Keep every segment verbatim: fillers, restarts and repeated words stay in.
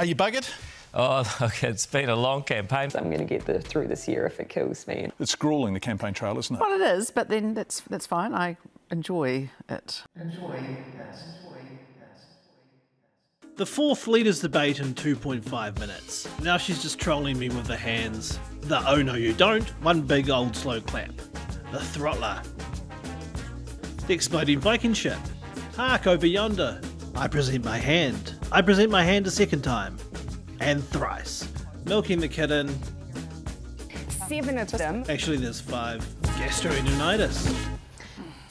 Are you buggered? Oh, look, it's been a long campaign. I'm going to get the, through this year if it kills me. It's gruelling, the campaign trail, isn't it? Well, it is, but then that's, that's fine. I enjoy it. Enjoy it. Enjoy it. The fourth leader's debate in two point five minutes. Now she's just trolling me with the hands. The oh no you don't, one big old slow clap. The throttler. The exploding Viking ship. Hark over yonder. I present my hand. I present my hand a second time. And thrice. Milking the kitten. Seven of them. Actually, there's five. Gastroenteritis.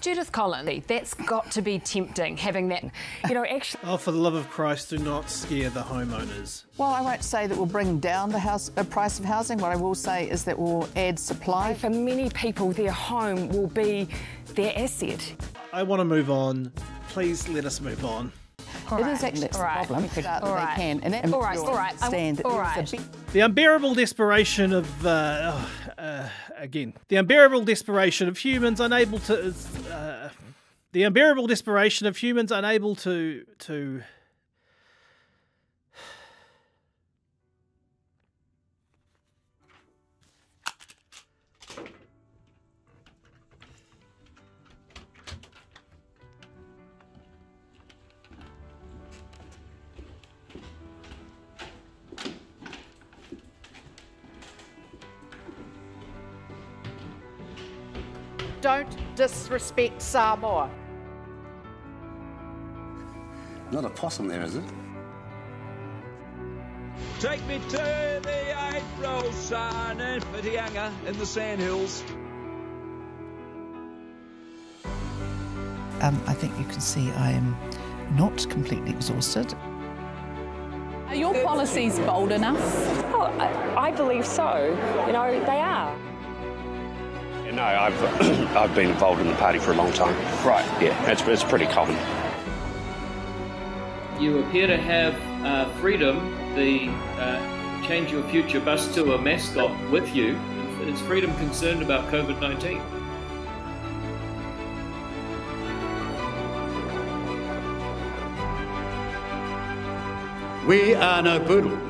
Judith Collins. That's got to be tempting, having that, you know, actually... Oh, for the love of Christ, do not scare the homeowners. Well, I won't say that we'll bring down the house, uh, price of housing. What I will say is that we'll add supply. For many people, their home will be their asset. I want to move on. Please let us move on. All it right. is actually that's all the right. problem. All that right. They can, and that all right. all right. Stand all right. The unbearable desperation of uh, oh, uh, again. The unbearable desperation of humans unable to. Uh, the unbearable desperation of humans unable to to. Don't disrespect Samoa. Not a possum there, is it? Take me to the April sun in Whitianga in the sandhills. Um, I think you can see I am not completely exhausted. Are your policies bold enough? Oh, I, I believe so. You know, they are. No, I've, I've been involved in the party for a long time. Right. Yeah, it's, it's pretty common. You appear to have uh, freedom, the uh, Change Your Future bus to a mascot with you. It's freedom concerned about COVID nineteen. We are no poodle.